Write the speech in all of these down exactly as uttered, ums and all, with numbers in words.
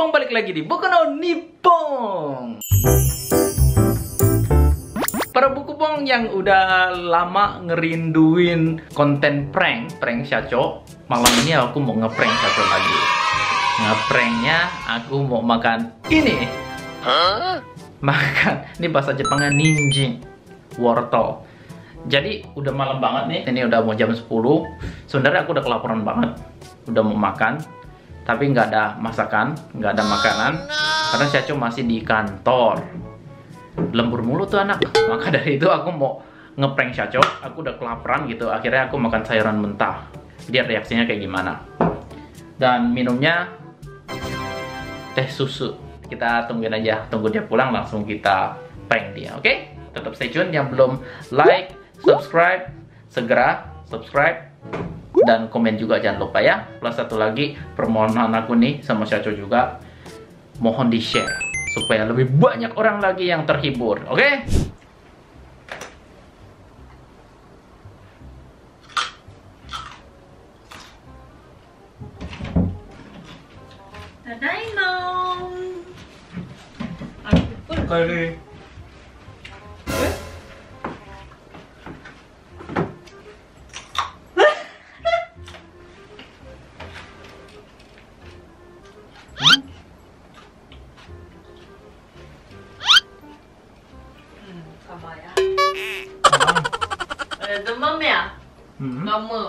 Nippon, balik lagi di Boku no Nippon. Para Bukupong yang udah lama ngerinduin konten prank, prank Shacho, malam ini aku mau ngeprank Shacho lagi. Ngepranknya aku mau makan ini. Huh? Makan, ini bahasa Jepangnya ninjin, wortel. Jadi udah malam banget nih, ini udah mau jam sepuluh. Sebenarnya aku udah kelaparan banget, udah mau makan. Tapi nggak ada masakan, nggak ada makanan, karena Shacho masih di kantor. Lembur mulu tuh anak. Maka dari itu aku mau ngeprank Shacho. Aku udah kelaparan gitu, akhirnya aku makan sayuran mentah. Lihat reaksinya kayak gimana. Dan minumnya teh susu. Kita tungguin aja, tunggu dia pulang langsung kita prank dia, oke? Okay? Tetap stay tune. Yang belum like, subscribe, segera subscribe. Dan komen juga jangan lupa ya. Plus satu lagi permohonan aku nih sama Shacho juga, mohon di share supaya lebih banyak orang lagi yang terhibur, oke? Okay? Tadaima. Aku pun kali. Demam ya? Hmm. Kamu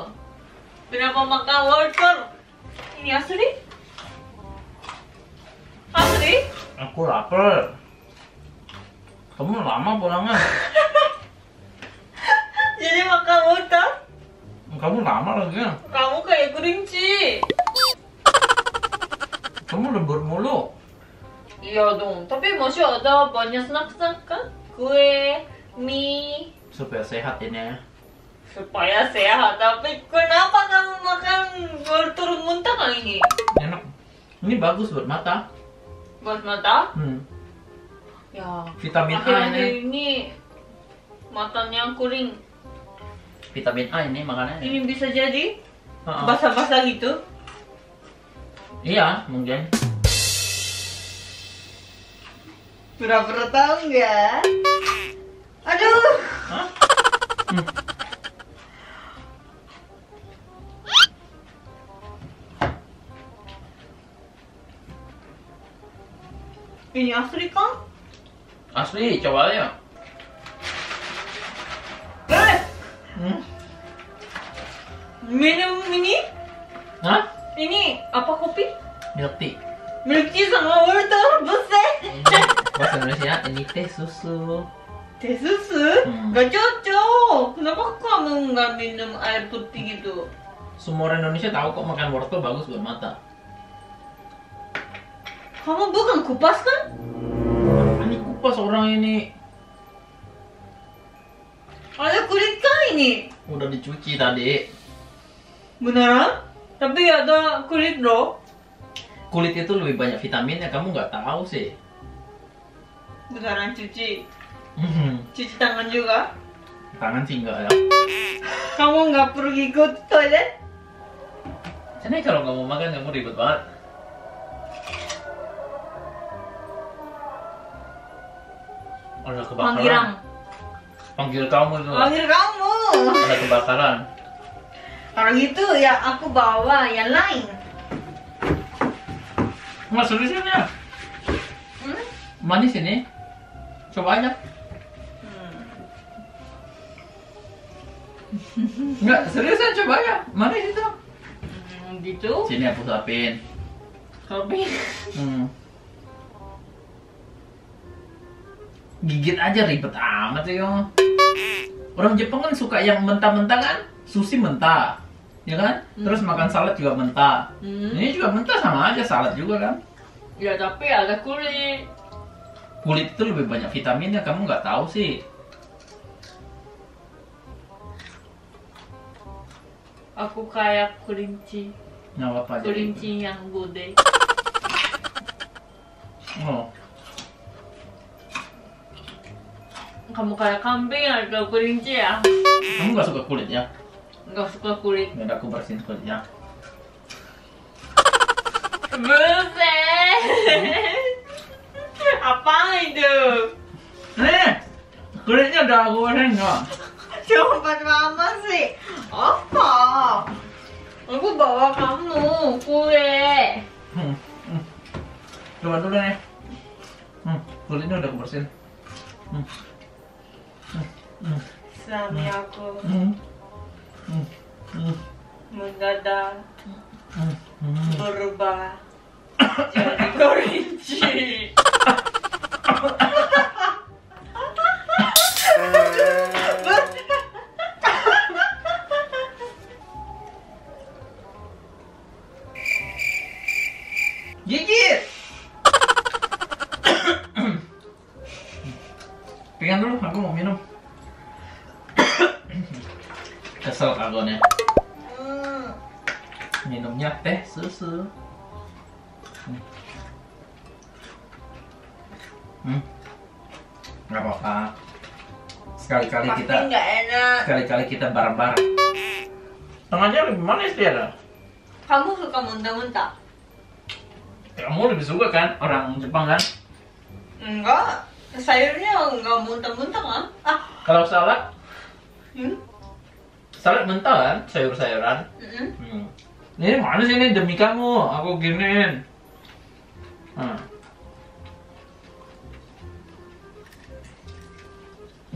kenapa makan wortel? Ini asli? Asli? Aku lapar. Kamu lama pulangnya. Jadi makan wortel? Kamu lama lagi. Kamu kayak kelinci. Kamu lembur mulu. Iya dong. Tapi masih ada banyak snack-snack kan? Kue, mie. Supaya sehat ini. Supaya sehat, tapi kenapa kamu makan wortel muntah kali ini? Enak, ini bagus buat mata. Buat mata? Hmm. Ya. Vitamin A ini. Ini matanya kuning. Vitamin A ini makanannya. Ini bisa jadi uh-uh. basah-basah gitu. Iya, mungkin. Pura-pura tahu nggak? Aduh. Hah? Hmm. Ini asli kan? Asli, coba aja. Eh, hmm? Minum ini? Hah? Ini apa kopi? Milk tea. Milk tea sama wortel, buset. Bahasa Indonesia ini teh susu. Teh susu? Hmm. Gak cocok. Kenapa kamu nggak minum air putih gitu? Semua orang Indonesia tahu kok makan wortel bagus buat mata. Kamu bukan kupas kan? Ini kupas orang ini. Ada kulit kan ini? Udah dicuci tadi. Beneran? Tapi ada kulit loh. Kulit itu lebih banyak vitaminnya, kamu nggak tahu sih. Beneran cuci? Cuci tangan juga? Tangan sih nggak ya. Kamu nggak pergi ke toilet? Sebenarnya kalau nggak mau makan kamu ribet banget. Ada kebakaran. Panggilan. Panggil kamu itu. Panggil kamu. Ada kebakaran. Kalau gitu ya aku bawa yang lain. Mas serius ini ya? Hmm? Manis ini. Coba aja. Hmm. Enggak seriusan coba aja. Manis itu. Hmm, gitu. Sini aku suapin. Suapin. Hmm. Gigit aja ribet amat sih kamu. Orang Jepang kan suka yang mentah-mentah kan? Sushi mentah, ya kan? Hmm. Terus makan salad juga mentah. Hmm. Ini juga mentah sama aja salad juga kan? Ya tapi ada kulit. Kulit itu lebih banyak vitaminnya, kamu nggak tahu sih. Aku kayak kelinci. Nah, apa aja? Kelinci yang gede. Oh. Kamu kayak kambing atau kelinci ya? Kamu gak suka kulitnya? Gak suka kulit. Gak, aku bersihin kulitnya. Buset. kulitnya udah aku goreng gak? Jawaban mama sih apa? Aku bawa kamu kue. Hmm, hmm. Coba dulu nih. Hmm, kulitnya udah aku bersihin. Hmm. Hmm. Hmm. Suami aku hmm. Hmm. Hmm. mendadak hmm. hmm. berubah jadi kelinci. Gigit. Pegang dulu, aku mau minum. Kesel kagonnya. Minumnya teh susu. Hmm. Hmm. Nggak apa-apa. Sekali-kali kita Sekali-kali kita bareng-bareng. Tengahnya lebih manis dia dah. Kamu suka muntah-muntah? Kamu lebih suka kan? Orang Jepang kan? Enggak, sayurnya enggak muntah-muntah kan? Ah. Kalau salad? Hmm? Salad mentah kan? Sayur-sayuran? Mm-hmm. hmm. Ini manis ini demi kamu, aku giniin. hmm.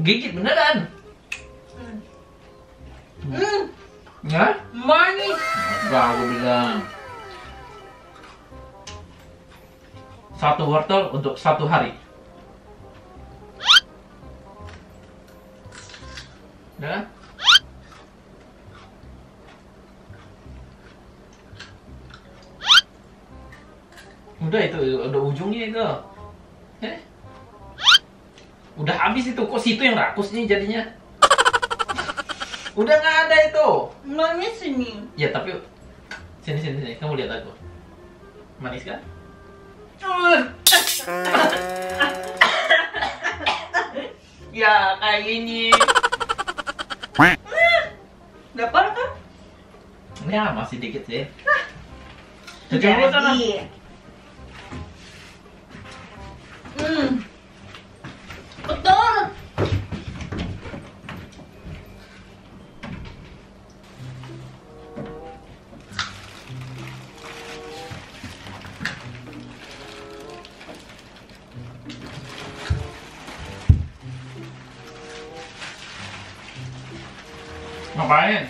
Gigit beneran? Hmm. Hmm. Ya? Manis. Enggak, aku bilang satu wortel untuk satu hari. Ya? Udah itu, udah ujungnya itu. Eh? Udah habis itu, kok situ yang rakus nih jadinya? Udah nggak ada itu. Manis sini. Ya tapi sini sini sini, kamu lihat aku. Manis kan? Ya kayak gini. Udah parah kan? Ya masih dikit sih. Cuci dulu sana. Hmm. Betul. Ngapain?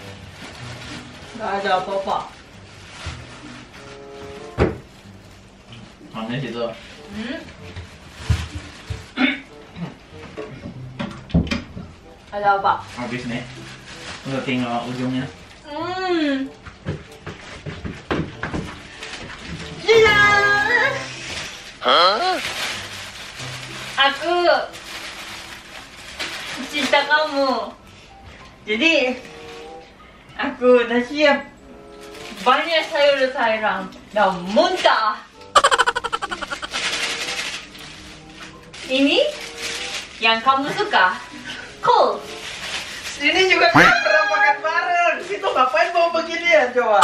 Gak ada apa-apa. Aneh gitu. Hmm? Ada apa? Habis nih. Udah tinggal ujungnya. Hmm. Hah? Aku cinta kamu. Jadi aku udah siap banyak sayur-sayuran dan muntah. Ini yang kamu suka, cool. Ini juga kita pernah makan bareng. Itu ngapain bawa begini ya coba?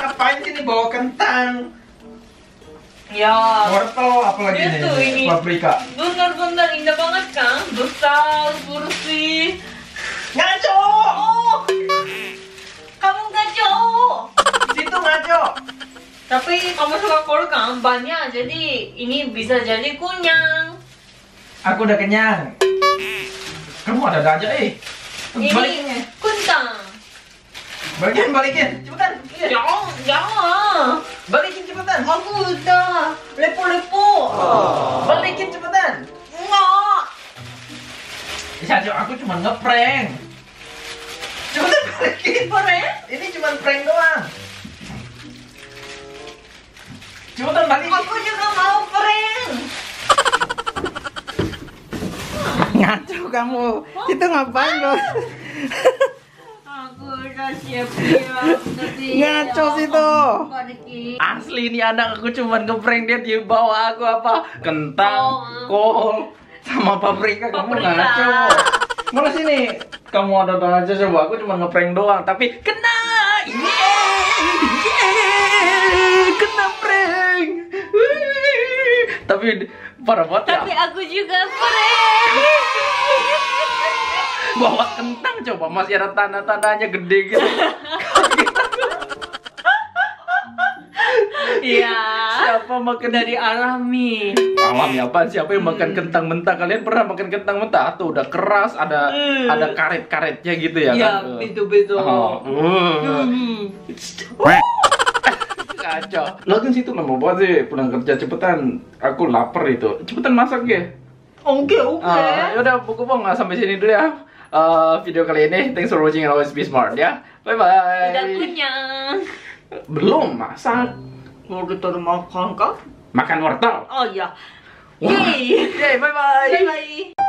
Ngapain sini bawa kentang? Ya. Wortel apalagi itu ini. Paprika. Bener-bener indah banget kan? Besar, kursi. Ngaco. Oh. Kamu ngaco. Situ ngaco. Tapi kamu suka kol kan banyak, jadi ini bisa jadi kunyang. Aku udah kenyang. Kamu ada aja eh. Ini baliknya. Kuntang. Balikin, balikin. Cepetan. Jangan, jangan. Balikin cepetan. Aku udah lepo-lepo. Oh. Balikin cepetan. Enggak. Saja aku cuma ngeprank. Cepetan balikin. Prank? Ini cuma prank doang. Cepetan balikin. Aku juga mau prank. Ngaco kamu. Oh. Itu ngapain lo? Aku udah siap-siap. Ngaco situ. Asli ini anak, aku cuma ngeprank dia, dia bawa aku apa? Kentang, oh. kol, sama paprika. Kamu ngaco. Mana sini? Kamu ada apa aja coba? Aku cuma ngeprank doang, tapi kena. Yeah. Yeah. Kena prank. Tapi parah banget. Tapi aku juga prank. bawa kentang coba masih ada tanda-tandanya gede gitu. Iya. Siapa makan dari alami? Alami apa? Siapa yang hmm. makan kentang mentah? Kalian pernah makan kentang mentah? Tuh udah keras, ada hmm. ada karet-karetnya gitu ya? Iya, kan? Betul-betul. Oh. Uh. Hmm. Kacau. Lagian situ lama banget sih pulang kerja cepetan. Aku lapar itu. Cepetan masak ya. Oke, okay, oke. Okay. Uh, udah, buku bang sampai sini dulu ya. Uh, video kali ini. Thanks for watching and always be smart ya. Bye bye. Udah kenyang. Belum masak. Mau kita makan kah? Makan wortel. Oh iya. Wow. Yay. Yay, bye bye. Bye bye.